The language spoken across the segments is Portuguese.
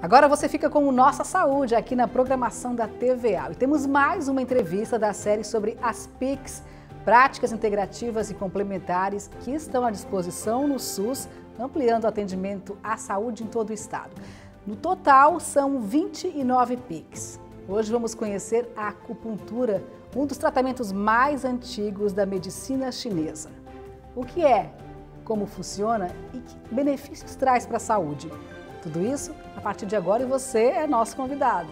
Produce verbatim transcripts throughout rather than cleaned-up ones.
Agora você fica com o Nossa Saúde aqui na programação da T V A. E temos mais uma entrevista da série sobre as P I Cs, práticas integrativas e complementares que estão à disposição no SUS, ampliando o atendimento à saúde em todo o estado. No total, são vinte e nove P I Cs. Hoje vamos conhecer a acupuntura, um dos tratamentos mais antigos da medicina chinesa. O que é, como funciona e que benefícios traz para a saúde? Tudo isso a partir de agora e você é nosso convidado.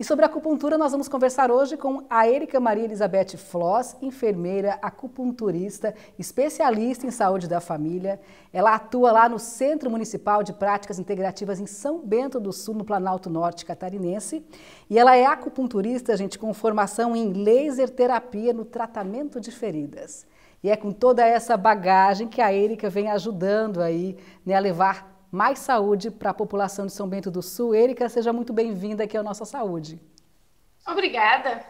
E sobre a acupuntura, nós vamos conversar hoje com a Érika Maria Elizabeth Floss, enfermeira, acupunturista, especialista em saúde da família. Ela atua lá no Centro Municipal de Práticas Integrativas em São Bento do Sul, no Planalto Norte catarinense. E ela é acupunturista, gente, com formação em laser terapia no tratamento de feridas. E é com toda essa bagagem que a Érika vem ajudando aí, né, a levar mais saúde para a população de São Bento do Sul. Érika, seja muito bem-vinda aqui ao Nossa Saúde. Obrigada.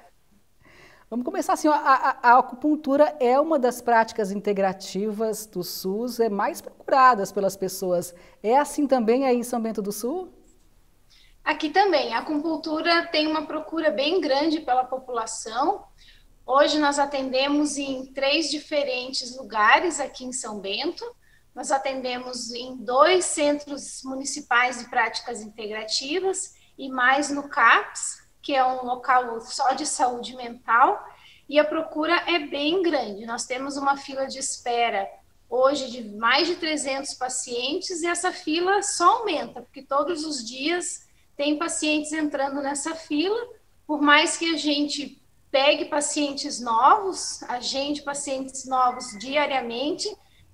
Vamos começar assim, a, a, a acupuntura é uma das práticas integrativas do SUS, é mais procuradas pelas pessoas. É assim também aí em São Bento do Sul? Aqui também, a acupuntura tem uma procura bem grande pela população. Hoje nós atendemos em três diferentes lugares aqui em São Bento. Nós atendemos em dois centros municipais de práticas integrativas e mais no CAPS, que é um local só de saúde mental, e a procura é bem grande. Nós temos uma fila de espera hoje de mais de trezentos pacientes e essa fila só aumenta, porque todos os dias tem pacientes entrando nessa fila. Por mais que a gente pegue pacientes novos, agende pacientes novos diariamente,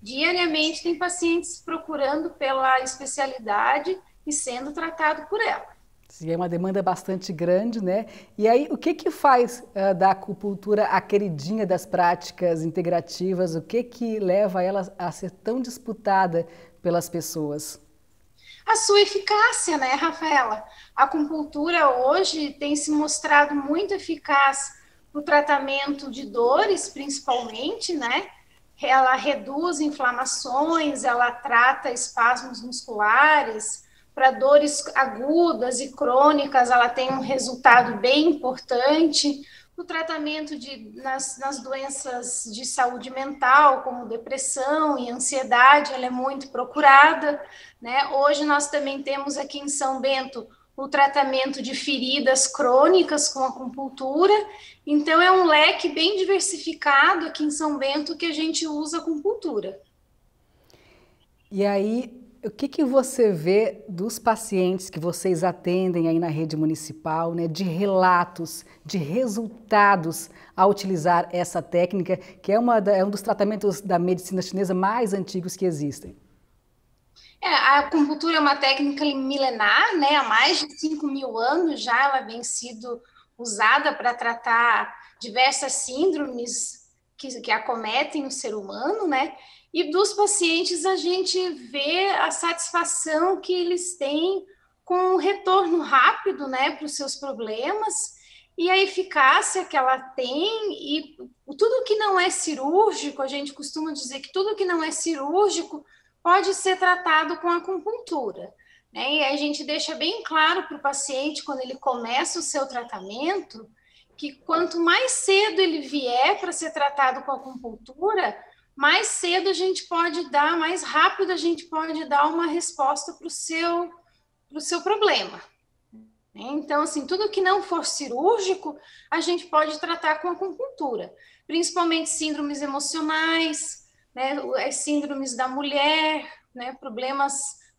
Diariamente tem pacientes procurando pela especialidade e sendo tratado por ela. Sim, é uma demanda bastante grande, né? E aí, o que que faz uh, da acupuntura a queridinha das práticas integrativas? O que que leva ela a ser tão disputada pelas pessoas? A sua eficácia, né, Rafaela? A acupuntura hoje tem se mostrado muito eficaz no tratamento de dores, principalmente, né? Ela reduz inflamações, ela trata espasmos musculares, para dores agudas e crônicas, ela tem um resultado bem importante. No tratamento de, nas, nas doenças de saúde mental, como depressão e ansiedade, ela é muito procurada, né? Hoje nós também temos aqui em São Bento o tratamento de feridas crônicas com acupuntura. Então, é um leque bem diversificado aqui em São Bento que a gente usa acupuntura. E aí, o que que você vê dos pacientes que vocês atendem aí na rede municipal, né, de relatos, de resultados ao utilizar essa técnica, que é, uma da, é um dos tratamentos da medicina chinesa mais antigos que existem? A acupuntura é uma técnica milenar, né? Há mais de cinco mil anos já ela vem sido usada para tratar diversas síndromes que, que acometem o ser humano, né? E dos pacientes a gente vê a satisfação que eles têm com o retorno rápido, né, para os seus problemas e a eficácia que ela tem e tudo que não é cirúrgico, a gente costuma dizer que tudo que não é cirúrgico pode ser tratado com acupuntura, né? E a gente deixa bem claro para o paciente, quando ele começa o seu tratamento, que quanto mais cedo ele vier para ser tratado com acupuntura, mais cedo a gente pode dar, mais rápido a gente pode dar uma resposta para o seu, pro seu problema. Então, assim, tudo que não for cirúrgico, a gente pode tratar com acupuntura, principalmente síndromes emocionais, né, as síndromes da mulher, né, problemas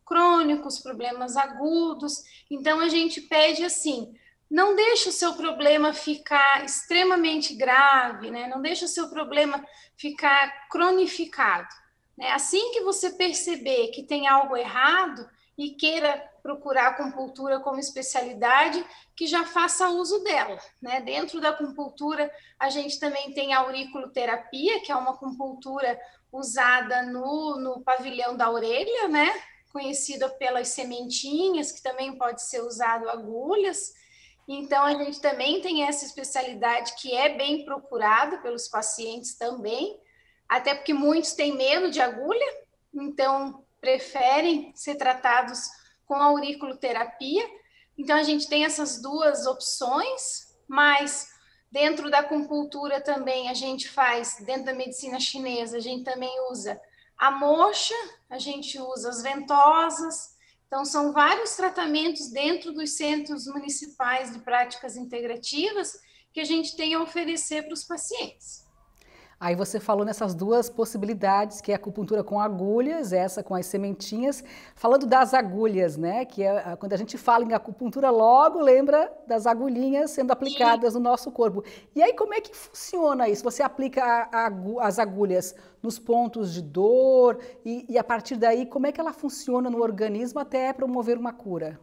crônicos, problemas agudos. Então, a gente pede assim, não deixe o seu problema ficar extremamente grave, né, não deixe o seu problema ficar cronificado, né? Assim que você perceber que tem algo errado e queira procurar a acupuntura como especialidade, que já faça uso dela, né? Dentro da acupuntura, a gente também tem a auriculoterapia, que é uma acupuntura usada no, no pavilhão da orelha, né? Conhecida pelas sementinhas, que também pode ser usado agulhas. Então, a gente também tem essa especialidade que é bem procurada pelos pacientes também, até porque muitos têm medo de agulha, então preferem ser tratados com auriculoterapia. Então, a gente tem essas duas opções, mas dentro da acupuntura também a gente faz, dentro da medicina chinesa, a gente também usa a moxa, a gente usa as ventosas. Então, são vários tratamentos dentro dos centros municipais de práticas integrativas que a gente tem a oferecer para os pacientes. Aí você falou nessas duas possibilidades, que é a acupuntura com agulhas, essa com as sementinhas. Falando das agulhas, né, que é, quando a gente fala em acupuntura, logo lembra das agulhinhas sendo aplicadas no nosso corpo. E aí como é que funciona isso? Você aplica a, a, as agulhas nos pontos de dor e, e a partir daí como é que ela funciona no organismo até promover uma cura?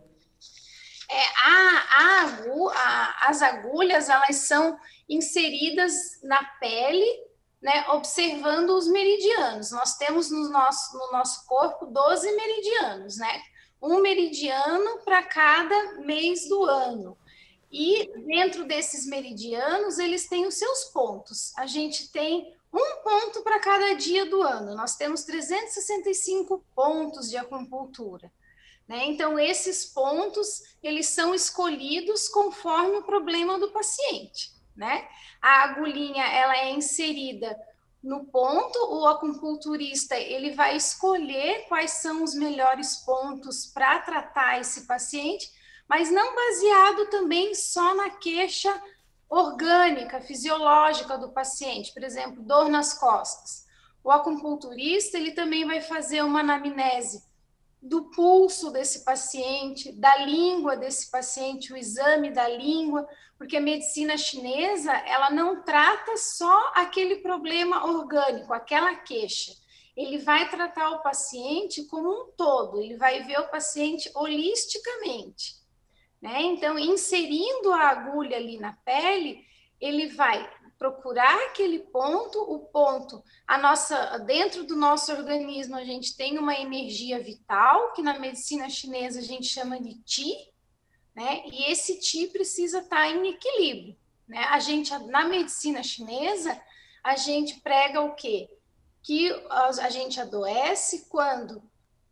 É, a, a agu, a, as agulhas, elas são inseridas na pele, né, observando os meridianos. Nós temos no nosso, no nosso corpo doze meridianos, né? Um meridiano para cada mês do ano. E dentro desses meridianos, eles têm os seus pontos. A gente tem um ponto para cada dia do ano. Nós temos trezentos e sessenta e cinco pontos de acupuntura, né? Então, esses pontos, eles são escolhidos conforme o problema do paciente, né? A agulhinha, ela é inserida no ponto, o acupunturista, ele vai escolher quais são os melhores pontos para tratar esse paciente, mas não baseado também só na queixa orgânica, fisiológica do paciente, por exemplo, dor nas costas. O acupunturista, ele também vai fazer uma anamnese do pulso desse paciente, da língua desse paciente, o exame da língua, porque a medicina chinesa, ela não trata só aquele problema orgânico, aquela queixa. Ele vai tratar o paciente como um todo, ele vai ver o paciente holisticamente, né? Então, inserindo a agulha ali na pele, ele vai procurar aquele ponto, o ponto, a nossa, dentro do nosso organismo a gente tem uma energia vital, que na medicina chinesa a gente chama de Qi, né? E esse Qi precisa estar em equilíbrio, né? A gente, na medicina chinesa, a gente prega o quê? Que a gente adoece quando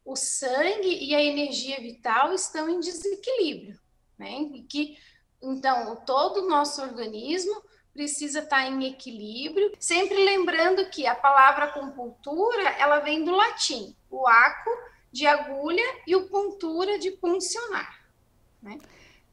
o sangue e a energia vital estão em desequilíbrio, né? E que, então, todo o nosso organismo precisa estar em equilíbrio, sempre lembrando que a palavra acupuntura, ela vem do latim, o acu, de agulha, e o puntura, de puncionar, né?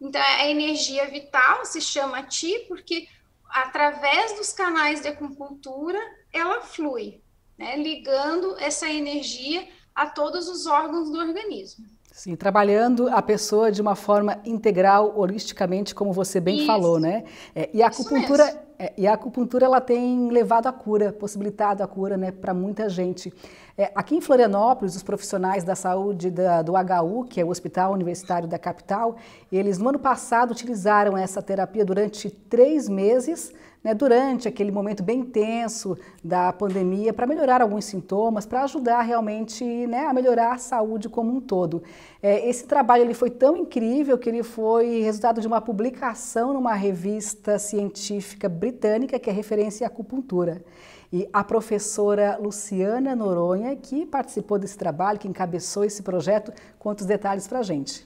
Então, a energia vital se chama Qi, porque através dos canais de acupuntura, ela flui, né? Ligando essa energia a todos os órgãos do organismo. Sim, trabalhando a pessoa de uma forma integral, holisticamente, como você bem Isso. falou, né? É, e a acupuntura, é, e a acupuntura ela tem levado à cura, possibilitado a cura, né, para muita gente. É, aqui em Florianópolis, os profissionais da saúde da, do H U, que é o Hospital Universitário da Capital, eles no ano passado utilizaram essa terapia durante três meses, né, durante aquele momento bem intenso da pandemia, para melhorar alguns sintomas, para ajudar realmente, né, a melhorar a saúde como um todo. É, esse trabalho ele foi tão incrível que ele foi resultado de uma publicação numa revista científica britânica que é referência à acupuntura. E a professora Luciana Noronha, que participou desse trabalho, que encabeçou esse projeto, conta os detalhes para a gente.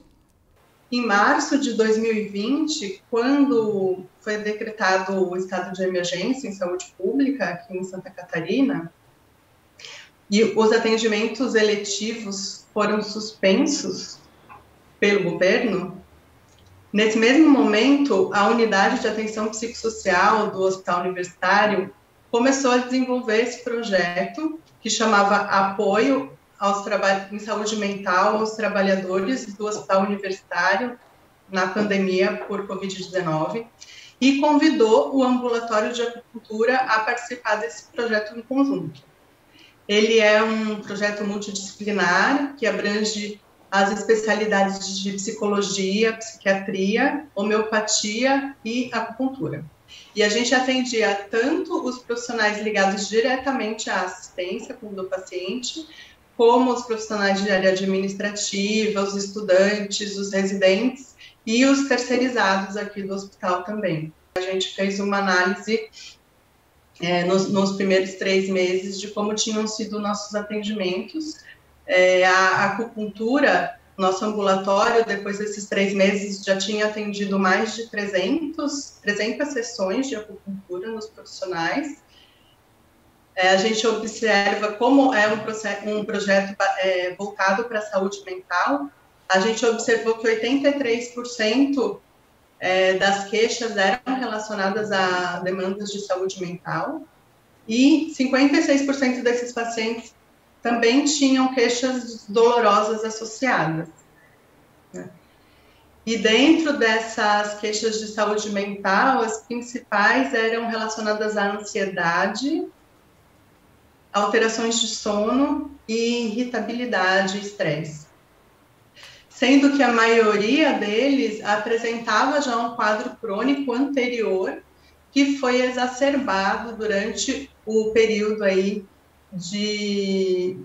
Em março de dois mil e vinte, quando foi decretado o estado de emergência em saúde pública aqui em Santa Catarina, e os atendimentos eletivos foram suspensos pelo governo, nesse mesmo momento, a unidade de atenção psicossocial do Hospital Universitário começou a desenvolver esse projeto que chamava Apoio aos Trabalhos em Saúde Mental aos Trabalhadores do Hospital Universitário na pandemia por covid dezenove e convidou o Ambulatório de Acupuntura a participar desse projeto em conjunto. Ele é um projeto multidisciplinar que abrange as especialidades de psicologia, psiquiatria, homeopatia e acupuntura. E a gente atendia tanto os profissionais ligados diretamente à assistência do paciente, como os profissionais de área administrativa, os estudantes, os residentes e os terceirizados aqui do hospital também. A gente fez uma análise é, nos, nos primeiros três meses de como tinham sido nossos atendimentos. É, a acupuntura, nosso ambulatório, depois desses três meses, já tinha atendido mais de trezentas sessões de acupuntura nos profissionais. É, a gente observa como é um, processo, um projeto é, voltado para a saúde mental. A gente observou que oitenta e três por cento é, das queixas eram relacionadas a demandas de saúde mental e cinquenta e seis por cento desses pacientes também tinham queixas dolorosas associadas. E dentro dessas queixas de saúde mental, as principais eram relacionadas à ansiedade, alterações de sono e irritabilidade e estresse. Sendo que a maioria deles apresentava já um quadro crônico anterior que foi exacerbado durante o período aí de,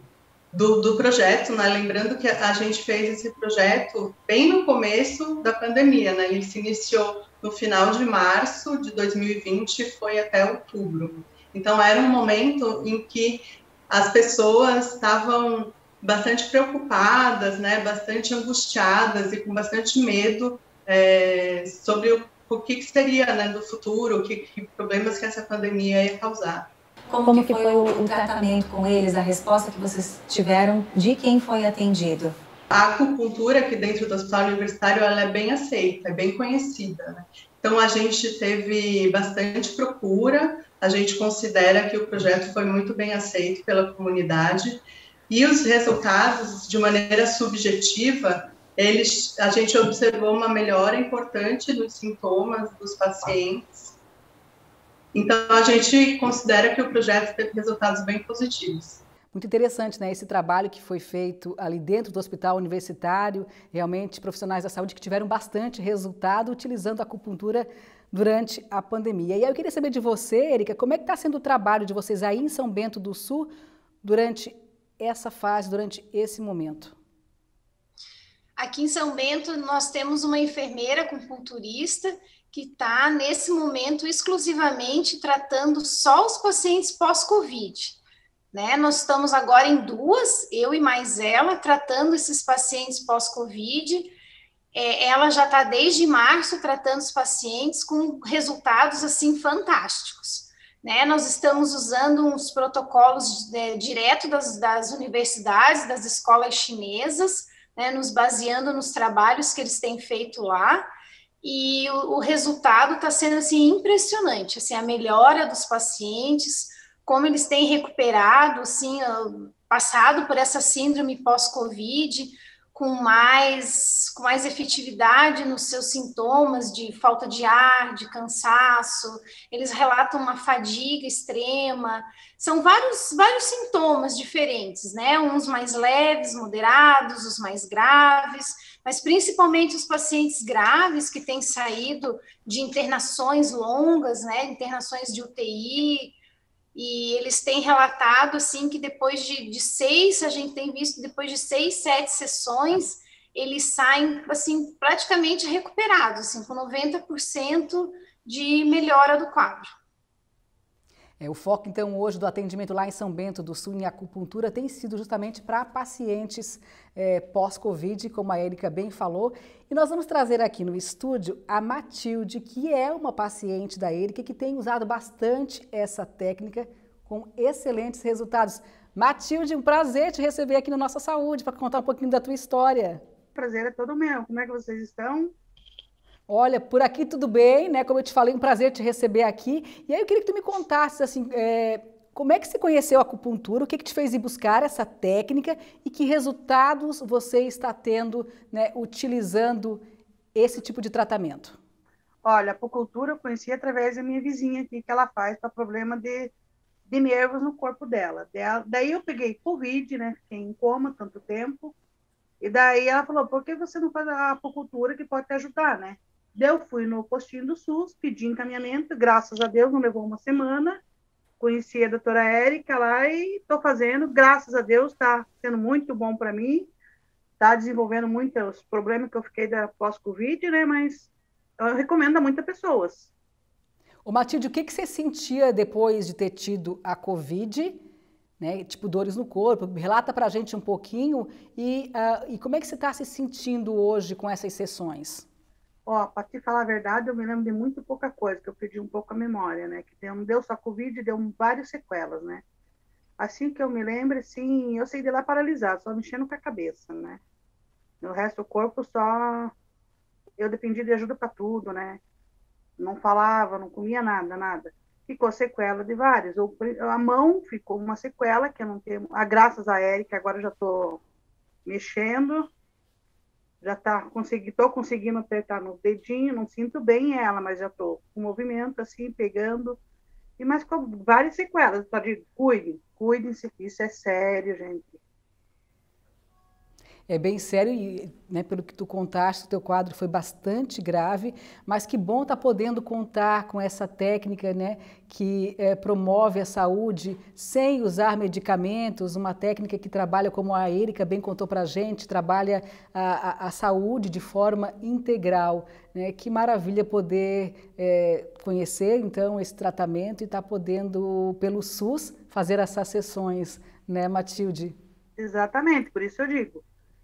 do, do projeto, né? Lembrando que a gente fez esse projeto bem no começo da pandemia, né? Ele se iniciou no final de março de dois mil e vinte e foi até outubro. Então, era um momento em que as pessoas estavam bastante preocupadas, né, bastante angustiadas e com bastante medo é, sobre o, o que, que seria, né, do futuro, que, que problemas que essa pandemia ia causar. Como, Como que foi, foi o, o tratamento com eles, a resposta que vocês tiveram de quem foi atendido? A acupuntura aqui dentro do Hospital Universitário, ela é bem aceita, é bem conhecida, né? Então, a gente teve bastante procura, a gente considera que o projeto foi muito bem aceito pela comunidade e os resultados, de maneira subjetiva, eles, a gente observou uma melhora importante dos sintomas dos pacientes. Então, a gente considera que o projeto teve resultados bem positivos. Muito interessante, né? Esse trabalho que foi feito ali dentro do hospital universitário, realmente profissionais da saúde que tiveram bastante resultado utilizando a acupuntura durante a pandemia. E aí eu queria saber de você, Érika, como é que está sendo o trabalho de vocês aí em São Bento do Sul durante essa fase, durante esse momento? Aqui em São Bento nós temos uma enfermeira acupunturista que está nesse momento exclusivamente tratando só os pacientes pós-Covid. Né? Nós estamos agora em duas, eu e mais ela, tratando esses pacientes pós-Covid. É, ela já está desde março tratando os pacientes com resultados assim fantásticos. Né? Nós estamos usando uns protocolos de, direto das, das universidades, das escolas chinesas, né? Nos baseando nos trabalhos que eles têm feito lá. E o, o resultado está sendo assim, impressionante, assim, a melhora dos pacientes, como eles têm recuperado, assim, passado por essa síndrome pós-Covid, com mais, com mais efetividade nos seus sintomas de falta de ar, de cansaço, eles relatam uma fadiga extrema, são vários, vários sintomas diferentes, né? Uns mais leves, moderados, os mais graves, mas principalmente os pacientes graves que têm saído de internações longas, né? Internações de U T I, e eles têm relatado, assim, que depois de, de seis, a gente tem visto, depois de seis, sete sessões, eles saem, assim, praticamente recuperados, assim, com noventa por cento de melhora do quadro. É, o foco, então, hoje do atendimento lá em São Bento do Sul, em acupuntura, tem sido justamente para pacientes é, pós-Covid, como a Érika bem falou. E nós vamos trazer aqui no estúdio a Matilde, que é uma paciente da Érika, que tem usado bastante essa técnica com excelentes resultados. Matilde, um prazer te receber aqui no Nossa Saúde, para contar um pouquinho da tua história. Prazer é todo meu. Como é que vocês estão? Olha, por aqui tudo bem, né? Como eu te falei, um prazer te receber aqui. E aí eu queria que tu me contasses, assim, é, como é que você conheceu a acupuntura, o que, que te fez ir buscar essa técnica e que resultados você está tendo, né, utilizando esse tipo de tratamento? Olha, a acupuntura eu conheci através da minha vizinha aqui, que ela faz para problema de, de nervos no corpo dela. Daí eu peguei Covid, né? Fiquei em coma tanto tempo. E daí ela falou, por que você não faz a acupuntura que pode te ajudar, né? Eu fui no postinho do SUS, pedi encaminhamento, graças a Deus, não levou uma semana. Conheci a doutora Érika lá e estou fazendo, graças a Deus, está sendo muito bom para mim. está desenvolvendo muito os problemas que eu fiquei da pós-Covid, né? Mas eu recomendo a muitas pessoas. Ô Matilde, o que, que você sentia depois de ter tido a Covid, né? Tipo, dores no corpo? Relata pra gente um pouquinho e, uh, e como é que você está se sentindo hoje com essas sessões? Ó, para te falar a verdade, eu me lembro de muito pouca coisa, que eu perdi um pouco a memória, né? Que não deu só Covid, deu várias sequelas, né? Assim que eu me lembro, assim, eu saí de lá paralisada, só mexendo com a cabeça, né? No resto do corpo, só... Eu dependi de ajuda para tudo, né? Não falava, não comia nada, nada. Ficou sequela de várias. Eu, a mão ficou uma sequela, que eu não tenho... Ah, graças a Érika, agora eu já tô mexendo. Já tá consegui, tô conseguindo apertar no dedinho, não sinto bem ela, mas já tô com movimento, assim, pegando... E mais com várias sequelas, eu digo, cuidem, cuidem-se, isso é sério, gente. É bem sério e, né, pelo que tu contaste, o teu quadro foi bastante grave, mas que bom estar podendo contar com essa técnica, né, que é, promove a saúde sem usar medicamentos, uma técnica que trabalha, como a Érika bem contou pra gente, trabalha a, a, a saúde de forma integral, né? Que maravilha poder é, conhecer, então, esse tratamento e estar podendo, pelo SUS, fazer essas sessões, né, Matilde? Exatamente, por isso eu digo.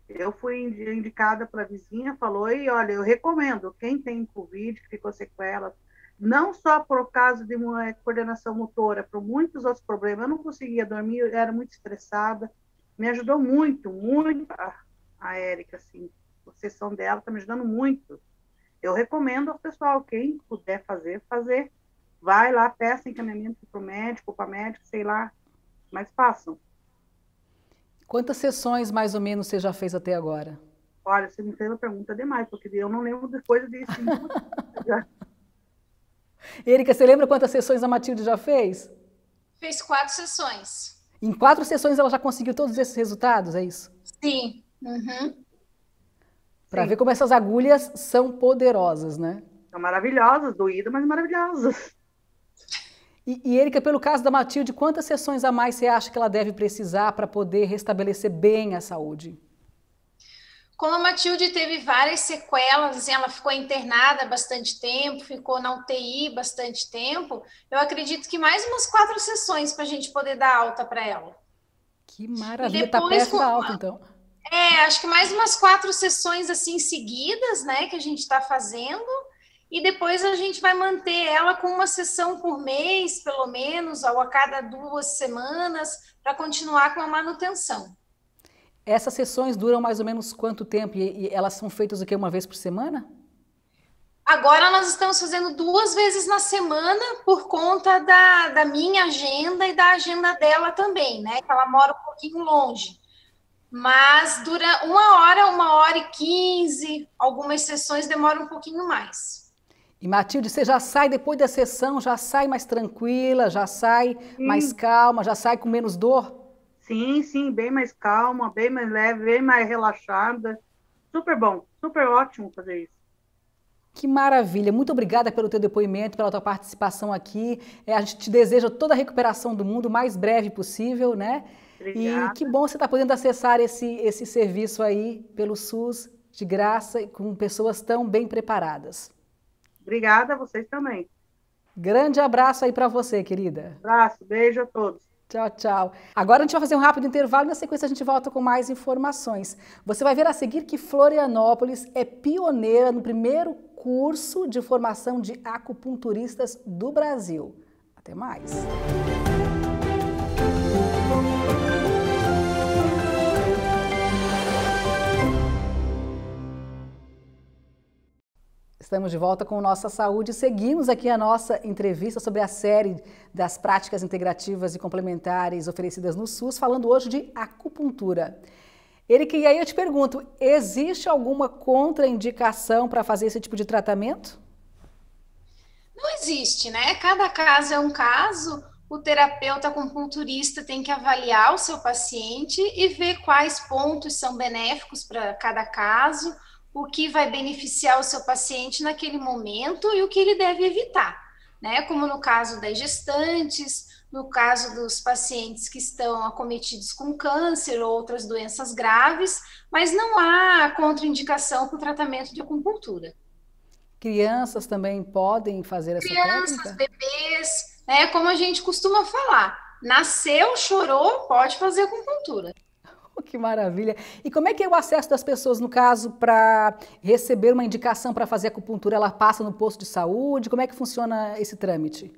Eu fui indicada para a vizinha, falou, e olha, eu recomendo, quem tem Covid, que ficou sequela, não só por causa de uma coordenação motora, por muitos outros problemas, eu não conseguia dormir, eu era muito estressada, me ajudou muito, muito a, a Érika, assim, a sessão dela está me ajudando muito. Eu recomendo ao pessoal, quem puder fazer, fazer, vai lá, peça encaminhamento para o médico, para a médica, sei lá, mas façam. Quantas sessões, mais ou menos, você já fez até agora? Olha, você me fez uma pergunta demais, porque eu não lembro depois disso. Érika, você lembra quantas sessões a Matilde já fez? Fez quatro sessões. Em quatro sessões ela já conseguiu todos esses resultados, é isso? Sim. Uhum. Para ver como essas agulhas são poderosas, né? São maravilhosas, doídas, mas maravilhosas. E, e Érika, pelo caso da Matilde, quantas sessões a mais você acha que ela deve precisar para poder restabelecer bem a saúde? Como a Matilde teve várias sequelas, ela ficou internada bastante tempo, ficou na U T I bastante tempo, eu acredito que mais umas quatro sessões para a gente poder dar alta para ela. Que maravilha, tá perto da alta, então. É, acho que mais umas quatro sessões assim seguidas, né, que a gente está fazendo. E depois a gente vai manter ela com uma sessão por mês, pelo menos, ou a cada duas semanas, para continuar com a manutenção. Essas sessões duram mais ou menos quanto tempo? E, e elas são feitas o quê? Uma vez por semana? Agora nós estamos fazendo duas vezes na semana, por conta da, da minha agenda e da agenda dela também, né? Que ela mora um pouquinho longe. Mas dura uma hora, uma hora e quinze, algumas sessões demoram um pouquinho mais. E Matilde, você já sai depois da sessão, já sai mais tranquila, já sai sim. mais calma, já sai com menos dor? Sim, sim, bem mais calma, bem mais leve, bem mais relaxada. Super bom, super ótimo fazer isso. Que maravilha, muito obrigada pelo teu depoimento, pela tua participação aqui. É, a gente te deseja toda a recuperação do mundo, o mais breve possível, né? Obrigada. E que bom você estar podendo acessar esse, esse serviço aí pelo SUS, de graça, e com pessoas tão bem preparadas. Obrigada a vocês também. Grande abraço aí para você, querida. Abraço, beijo a todos. Tchau, tchau. Agora a gente vai fazer um rápido intervalo e na sequência a gente volta com mais informações. Você vai ver a seguir que Florianópolis é pioneira no primeiro curso de formação de acupunturistas do Brasil. Até mais. Estamos de volta com Nossa Saúde. Seguimos aqui a nossa entrevista sobre a série das práticas integrativas e complementares oferecidas no SUS, falando hoje de acupuntura. Érika, e aí eu te pergunto, existe alguma contraindicação para fazer esse tipo de tratamento? Não existe, né? Cada caso é um caso. O terapeuta acupunturista tem que avaliar o seu paciente e ver quais pontos são benéficos para cada caso, o que vai beneficiar o seu paciente naquele momento e o que ele deve evitar. né? Como no caso das gestantes, no caso dos pacientes que estão acometidos com câncer ou outras doenças graves, mas não há contraindicação para o tratamento de acupuntura. Crianças também podem fazer essa Crianças, técnica? Bebês, né? Como a gente costuma falar, nasceu, chorou, pode fazer acupuntura. Que maravilha! E como é que é o acesso das pessoas, no caso, para receber uma indicação para fazer acupuntura? Ela passa no posto de saúde? Como é que funciona esse trâmite?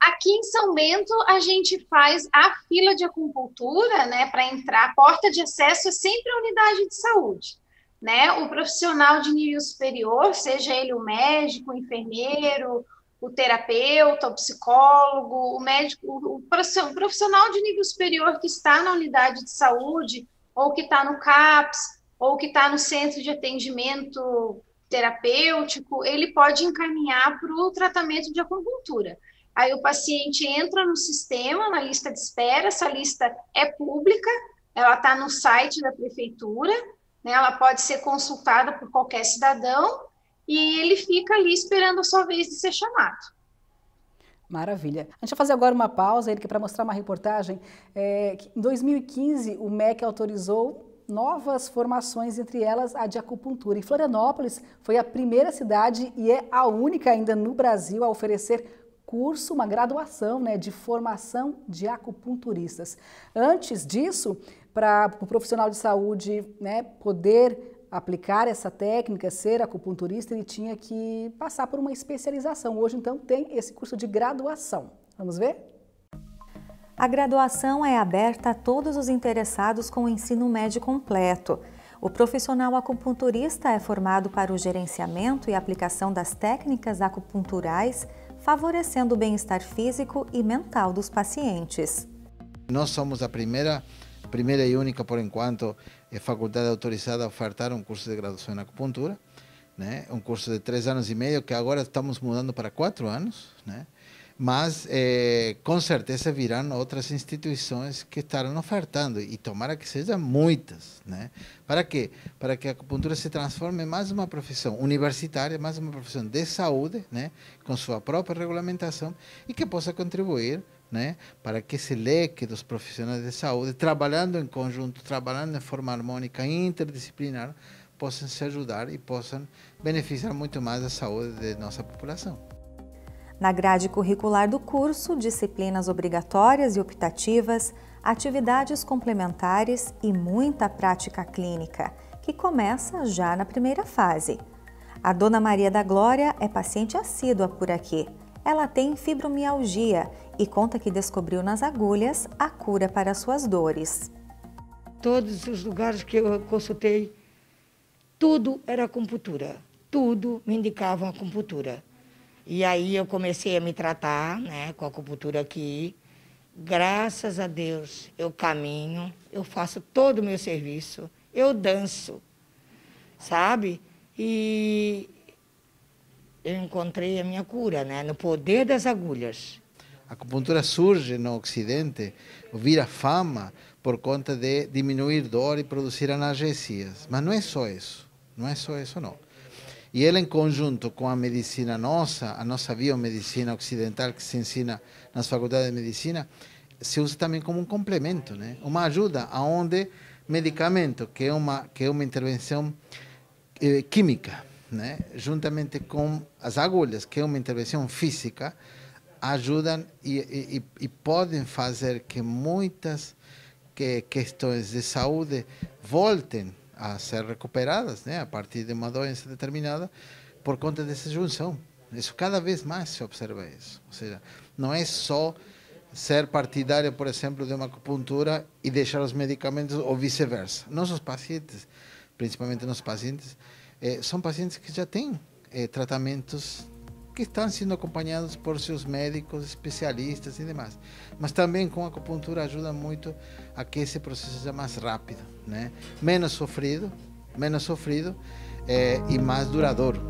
Aqui em São Bento, a gente faz a fila de acupuntura, né, para entrar. A porta de acesso é sempre a unidade de saúde, né? O profissional de nível superior, seja ele o médico, o enfermeiro, o terapeuta, o psicólogo, o médico, o profissional de nível superior que está na unidade de saúde, ou que está no CAPS, ou que está no centro de atendimento terapêutico, ele pode encaminhar para o tratamento de acupuntura. Aí o paciente entra no sistema, na lista de espera, essa lista é pública, ela está no site da prefeitura, né, ela pode ser consultada por qualquer cidadão, e ele fica ali esperando a sua vez de ser chamado. Maravilha. A gente vai fazer agora uma pausa, Érika, para mostrar uma reportagem. É, que em dois mil e quinze, o M E C autorizou novas formações, entre elas a de acupuntura. E Florianópolis foi a primeira cidade e é a única ainda no Brasil a oferecer curso, uma graduação, né, de formação de acupunturistas. Antes disso, para o profissional de saúde, né, poder aplicar essa técnica, ser acupunturista, ele tinha que passar por uma especialização. Hoje, então, tem esse curso de graduação. Vamos ver? A graduação é aberta a todos os interessados com o ensino médio completo. O profissional acupunturista é formado para o gerenciamento e aplicação das técnicas acupunturais, favorecendo o bem-estar físico e mental dos pacientes. Nós somos a primeira primeira e única, por enquanto, é faculdade autorizada a ofertar um curso de graduação em acupuntura, né? Um curso de três anos e meio, que agora estamos mudando para quatro anos, né? Mas, é, com certeza, virão outras instituições que estarão ofertando, e tomara que sejam muitas, né? Para quê? Para que a acupuntura se transforme em mais uma profissão universitária, mais uma profissão de saúde, né? Com sua própria regulamentação, e que possa contribuir, né, para que esse leque dos profissionais de saúde, trabalhando em conjunto, trabalhando de forma harmônica, interdisciplinar, possam se ajudar e possam beneficiar muito mais a saúde de nossa população. Na grade curricular do curso, disciplinas obrigatórias e optativas, atividades complementares e muita prática clínica, que começa já na primeira fase. A Dona Maria da Glória é paciente assídua por aqui. Ela tem fibromialgia e conta que descobriu nas agulhas a cura para suas dores. Todos os lugares que eu consultei, tudo era acupuntura, tudo me indicavam acupuntura. E aí eu comecei a me tratar, né, com a acupuntura aqui. Graças a Deus eu caminho, eu faço todo o meu serviço, eu danço, sabe? E eu encontrei a minha cura, né, no poder das agulhas. A acupuntura surge no Ocidente, vira fama por conta de diminuir dor e produzir analgesias. Mas não é só isso, não é só isso não. E ela, em conjunto com a medicina nossa, a nossa biomedicina ocidental que se ensina nas faculdades de medicina, se usa também como um complemento, né? Uma ajuda aonde medicamento, que é uma, que é uma intervenção eh, química, né, juntamente com as agulhas, que é uma intervenção física, ajudam e, e, e podem fazer que muitas que questões de saúde voltem a ser recuperadas, né, a partir de uma doença determinada, por conta dessa junção. Isso cada vez mais se observa isso. Ou seja, não é só ser partidário, por exemplo, de uma acupuntura e deixar os medicamentos ou vice-versa. Nossos pacientes, principalmente nossos pacientes, É, são pacientes que já têm é, tratamentos que estão sendo acompanhados por seus médicos, especialistas e demais. Mas também com a acupuntura ajuda muito a que esse processo seja mais rápido, né? Menos sofrido, menos sofrido é, e mais duradouro.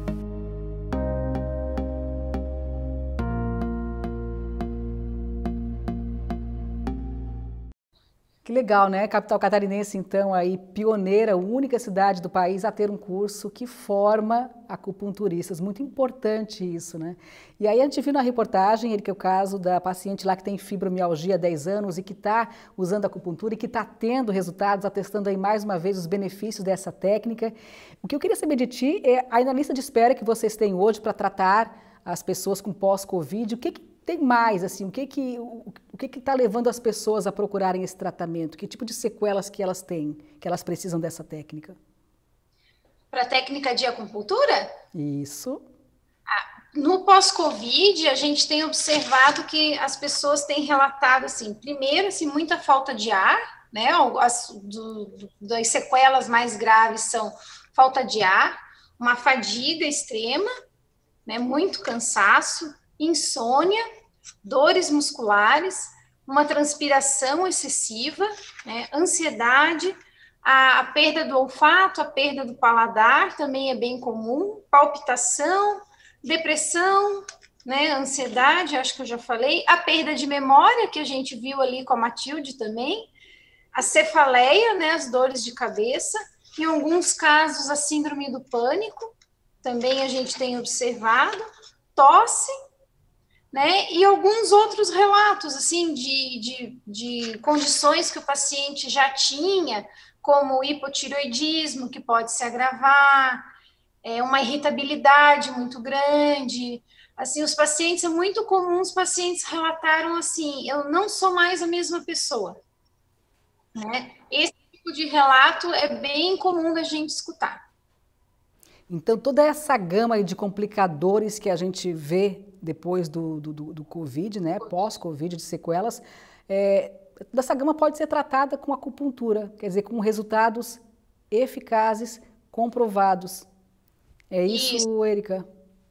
Que legal, né? Capital catarinense, então, aí pioneira, única cidade do país a ter um curso que forma acupunturistas. Muito importante isso, né? E aí a gente viu na reportagem, ele que é o caso da paciente lá que tem fibromialgia há dez anos e que está usando acupuntura e que está tendo resultados, atestando aí mais uma vez os benefícios dessa técnica. O que eu queria saber de ti é, aí na lista de espera que vocês têm hoje para tratar as pessoas com pós-Covid, o que que tem mais, assim, o que que o, o que que está levando as pessoas a procurarem esse tratamento? Que tipo de sequelas que elas têm, que elas precisam dessa técnica? Para a técnica de acupuntura? Isso. Ah, no pós-Covid, a gente tem observado que as pessoas têm relatado, assim, primeiro, assim, muita falta de ar, né? As, do, das sequelas mais graves são falta de ar, uma fadiga extrema, né? Muito cansaço, insônia, dores musculares, uma transpiração excessiva, né, ansiedade, a, a perda do olfato, a perda do paladar também é bem comum, palpitação, depressão, né, ansiedade, acho que eu já falei, a perda de memória que a gente viu ali com a Matilde também, a cefaleia, né, as dores de cabeça, em alguns casos a síndrome do pânico, também a gente tem observado, tosse, né, e alguns outros relatos, assim, de, de, de condições que o paciente já tinha, como hipotireoidismo, que pode se agravar, é, uma irritabilidade muito grande, assim, os pacientes, é muito comum, os pacientes relataram, assim, eu não sou mais a mesma pessoa, né, esse tipo de relato é bem comum da gente escutar. Então, toda essa gama de complicadores que a gente vê depois do, do, do Covid, né, pós-Covid, de sequelas, é, toda essa gama pode ser tratada com acupuntura, quer dizer, com resultados eficazes, comprovados. É isso, isso. Érika?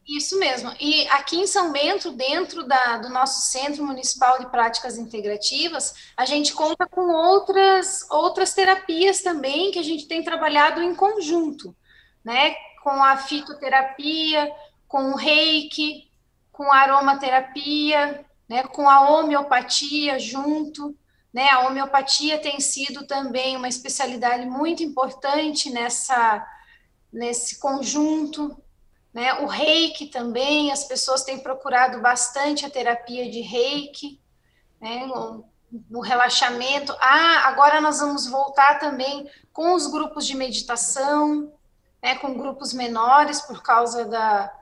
Isso mesmo. E aqui em São Bento, dentro da, do nosso Centro Municipal de Práticas Integrativas, a gente conta com outras, outras terapias também que a gente tem trabalhado em conjunto, né, com a fitoterapia, com o reiki, com a aromaterapia, né, com a homeopatia junto, né, a homeopatia tem sido também uma especialidade muito importante nessa, nesse conjunto, né, o reiki também, as pessoas têm procurado bastante a terapia de reiki, né, o, o relaxamento, ah, agora nós vamos voltar também com os grupos de meditação, né, com grupos menores por causa da,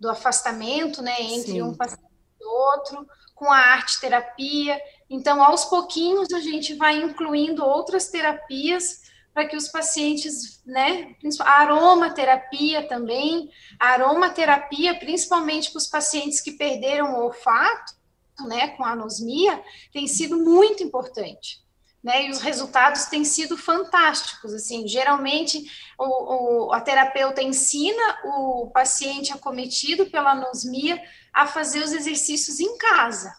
do afastamento, né, entre Sim. um paciente e outro, com a arte-terapia. Então, aos pouquinhos, a gente vai incluindo outras terapias para que os pacientes, né, a aromaterapia também, a aromaterapia, principalmente para os pacientes que perderam o olfato, né, com a anosmia, tem sido muito importante. Né, e os resultados têm sido fantásticos, assim, geralmente o, o, a terapeuta ensina o paciente acometido pela anosmia a fazer os exercícios em casa,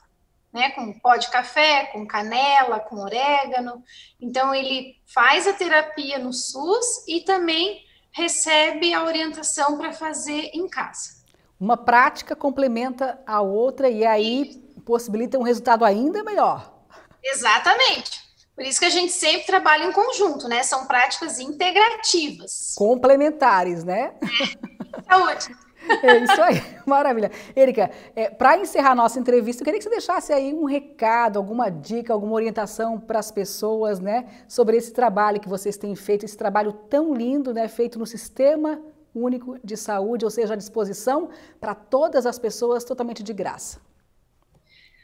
né, com pó de café, com canela, com orégano, então ele faz a terapia no SUS e também recebe a orientação para fazer em casa. Uma prática complementa a outra e aí possibilita um resultado ainda melhor. Exatamente. Por isso que a gente sempre trabalha em conjunto, né? São práticas integrativas. Complementares, né? É, saúde. É isso aí, maravilha. Érika, é, para encerrar a nossa entrevista, eu queria que você deixasse aí um recado, alguma dica, alguma orientação para as pessoas, né? Sobre esse trabalho que vocês têm feito, esse trabalho tão lindo, né? Feito no Sistema Único de Saúde, ou seja, à disposição para todas as pessoas, totalmente de graça.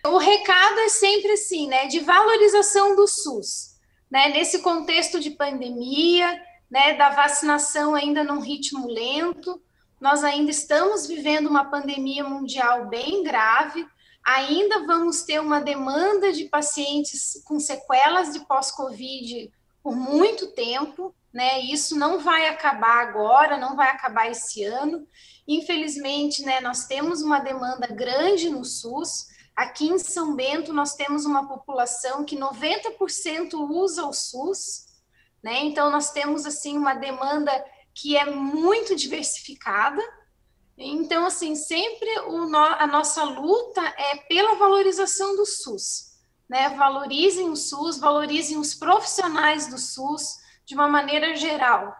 O recado é sempre assim, né, de valorização do SUS, né, nesse contexto de pandemia, né, da vacinação ainda num ritmo lento, nós ainda estamos vivendo uma pandemia mundial bem grave, ainda vamos ter uma demanda de pacientes com sequelas de pós-Covid por muito tempo, né, isso não vai acabar agora, não vai acabar esse ano, infelizmente, né, nós temos uma demanda grande no SUS. Aqui em São Bento, nós temos uma população que noventa por cento usa o SUS, né? Então, nós temos, assim, uma demanda que é muito diversificada. Então, assim, sempre o no, a nossa luta é pela valorização do SUS, né? Valorizem o SUS, valorizem os profissionais do SUS de uma maneira geral.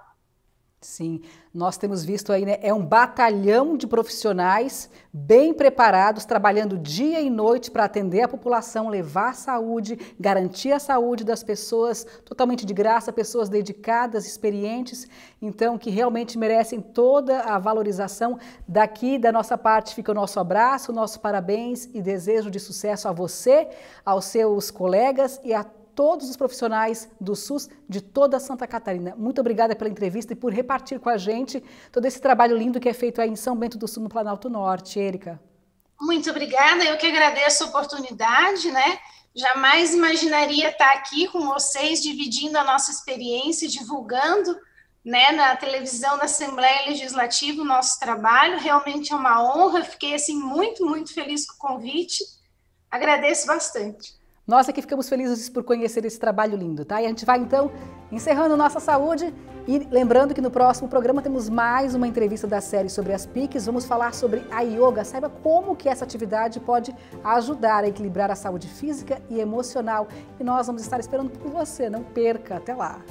Sim, nós temos visto aí, né, é um batalhão de profissionais bem preparados, trabalhando dia e noite para atender a população, levar saúde, garantir a saúde das pessoas, totalmente de graça, pessoas dedicadas, experientes, então que realmente merecem toda a valorização. Daqui da nossa parte fica o nosso abraço, o nosso parabéns e desejo de sucesso a você, aos seus colegas e a todos os profissionais do SUS de toda Santa Catarina. Muito obrigada pela entrevista e por repartir com a gente todo esse trabalho lindo que é feito aí em São Bento do Sul, no Planalto Norte. Érika. Muito obrigada, eu que agradeço a oportunidade, né? Jamais imaginaria estar aqui com vocês, dividindo a nossa experiência, divulgando, né, na televisão da Assembleia Legislativa o nosso trabalho. Realmente é uma honra, fiquei assim muito, muito feliz com o convite. Agradeço bastante. Nós aqui ficamos felizes por conhecer esse trabalho lindo, tá? E a gente vai, então, encerrando nossa saúde e lembrando que no próximo programa temos mais uma entrevista da série sobre as P I Cs. Vamos falar sobre a yoga. Saiba como que essa atividade pode ajudar a equilibrar a saúde física e emocional. E nós vamos estar esperando por você. Não perca. Até lá.